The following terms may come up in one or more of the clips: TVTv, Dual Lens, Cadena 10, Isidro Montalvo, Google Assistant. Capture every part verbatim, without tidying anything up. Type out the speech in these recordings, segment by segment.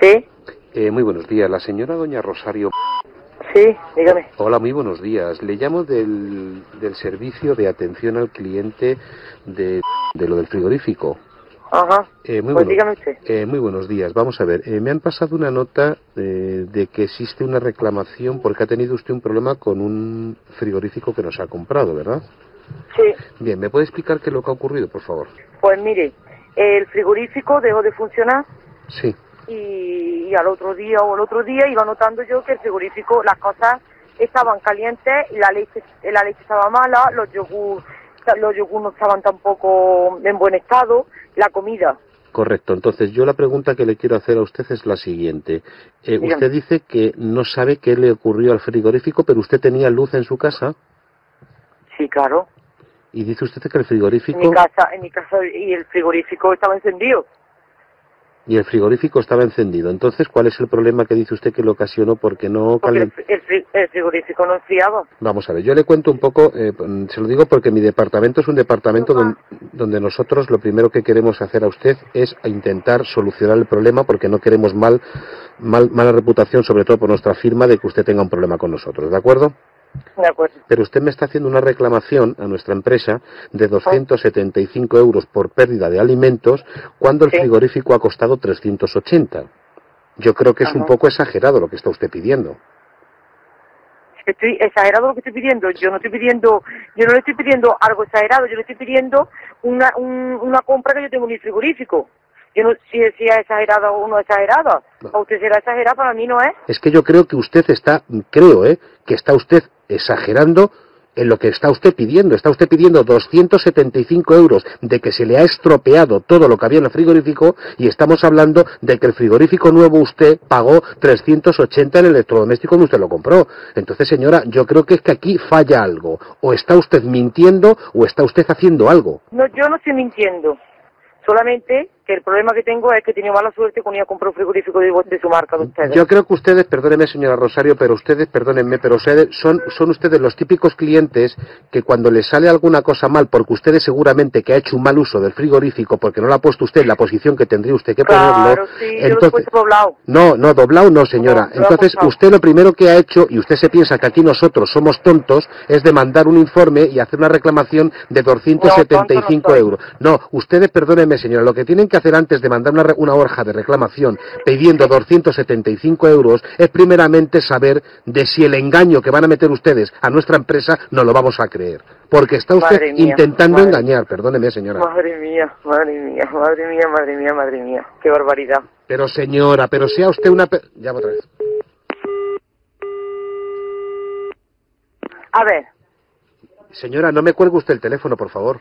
Sí. Eh, muy buenos días, la señora doña Rosario. Sí, dígame. Hola, muy buenos días. Le llamo del, del servicio de atención al cliente de, de lo del frigorífico. Ajá. Eh, muy pues bueno, dígame usted. Eh, muy buenos días. Vamos a ver, eh, me han pasado una nota eh, de que existe una reclamación porque ha tenido usted un problema con un frigorífico que nos ha comprado, ¿verdad? Sí. Bien, ¿me puede explicar qué es lo que ha ocurrido, por favor? Pues mire, el frigorífico dejó de funcionar. Sí. Y, y al otro día o al otro día iba notando yo que el frigorífico, las cosas estaban calientes, la leche, la leche estaba mala, los yogur, los yogur no estaban tampoco en buen estado, la comida. Correcto, entonces yo la pregunta que le quiero hacer a usted es la siguiente. Eh, usted dice que no sabe qué le ocurrió al frigorífico, pero usted tenía luz en su casa. Sí, claro. Y dice usted que el frigorífico... En mi casa, en mi casa, y el frigorífico estaba encendido. Y el frigorífico estaba encendido. Entonces, ¿cuál es el problema que dice usted que lo ocasionó? Porque no calen... porque el, el, el frigorífico no enfriaba. Vamos a ver, yo le cuento un poco, eh, se lo digo porque mi departamento es un departamento no, don, donde nosotros lo primero que queremos hacer a usted es intentar solucionar el problema porque no queremos mal, mal mala reputación, sobre todo por nuestra firma, de que usted tenga un problema con nosotros, ¿de acuerdo? De acuerdo. Pero usted me está haciendo una reclamación a nuestra empresa de doscientos setenta y cinco euros por pérdida de alimentos cuando el sí. frigorífico ha costado trescientos ochenta. Yo creo que es Ajá. un poco exagerado lo que está usted pidiendo. Estoy exagerado lo que estoy pidiendo. Yo no estoy pidiendo, yo no le estoy pidiendo algo exagerado. Yo le estoy pidiendo una, un, una compra que yo tengo en mi frigorífico. Yo no sé si decía exagerada o no exagerada. No. Para usted será exagerada, para mí no es. Es que yo creo que usted está, creo, eh, que está usted exagerando en lo que está usted pidiendo. Está usted pidiendo doscientos setenta y cinco euros de que se le ha estropeado todo lo que había en el frigorífico y estamos hablando de que el frigorífico nuevo usted pagó trescientos ochenta en el electrodoméstico donde usted lo compró. Entonces, señora, yo creo que es que aquí falla algo. O está usted mintiendo o está usted haciendo algo. No, yo no estoy mintiendo. Solamente que el problema que tengo es que he tenido mala suerte cuando iba a comprar un frigorífico de, de su marca de ustedes. Yo creo que ustedes, perdónenme señora Rosario, pero ustedes, perdónenme, pero ustedes, son, son ustedes los típicos clientes que cuando les sale alguna cosa mal, porque ustedes seguramente que ha hecho un mal uso del frigorífico, porque no lo ha puesto usted en la posición que tendría usted que ponerlo. Claro, sí, entonces, yo lo he puesto doblado. No, no, doblado no señora. No, entonces lo usted lo primero que ha hecho, y usted se piensa que aquí nosotros somos tontos, es demandar un informe y hacer una reclamación de doscientos setenta y cinco no, euros. No, ustedes, perdónenme señora, lo que tienen que hacer antes de mandar una, una hoja de reclamación pidiendo doscientos setenta y cinco euros es primeramente saber de si el engaño que van a meter ustedes a nuestra empresa no lo vamos a creer, porque está usted madre intentando mía, madre, engañar, perdóneme señora. Madre mía, madre mía, madre mía, madre mía, madre mía, qué barbaridad. Pero señora, pero sea usted una... Pe... Ya otra vez. A ver. Señora, no me cuelgue usted el teléfono, por favor.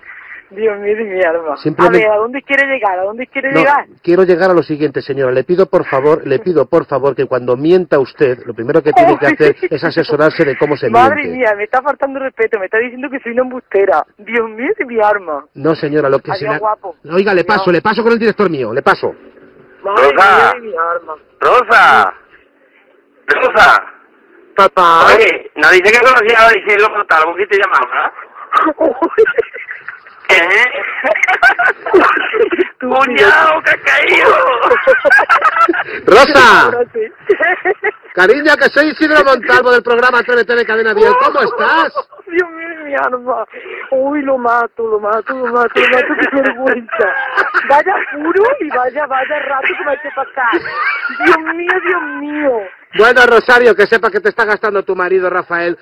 Dios mío, mi alma. Simplemente... A ver, ¿a dónde quiere llegar? ¿A dónde quiere no, llegar? Quiero llegar a lo siguiente, señora. Le pido, por favor, le pido, por favor, que cuando mienta usted, lo primero que tiene que hacer es asesorarse de cómo se Madre miente. Madre mía, me está faltando respeto. Me está diciendo que soy una embustera. Dios mío, es mi alma. No, señora, lo que Adiós, se la... guapo. Oiga, le paso, no. le paso con el director mío, le paso. Madre Rosa. Mía, mi alma. Rosa. Rosa. Papá. Oye, no dice que conocía a Isidro Montalvo, ¿qué te llamaba? ¿Eh? ¡Cuñado que ha caído! ¡Rosa! Cariño, que soy Isidro Montalvo del programa T V T V Cadena diez. ¿Cómo estás? Dios mío, mi alma. Uy, lo mato, lo mato, lo mato, lo mato, qué vergüenza. Vaya puro y vaya, vaya rato que me ha hecho pasar. Dios mío, Dios mío. Bueno, Rosario, que sepa que te está gastando tu marido, Rafael,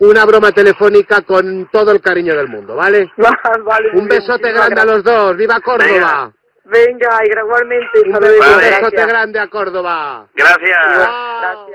una broma telefónica con todo el cariño del mundo, ¿vale? Vale, un besote grande gracias. A los dos. ¡Viva Córdoba! Venga, venga y gradualmente. Un, un besote grande a Córdoba. Gracias. Wow. Gracias.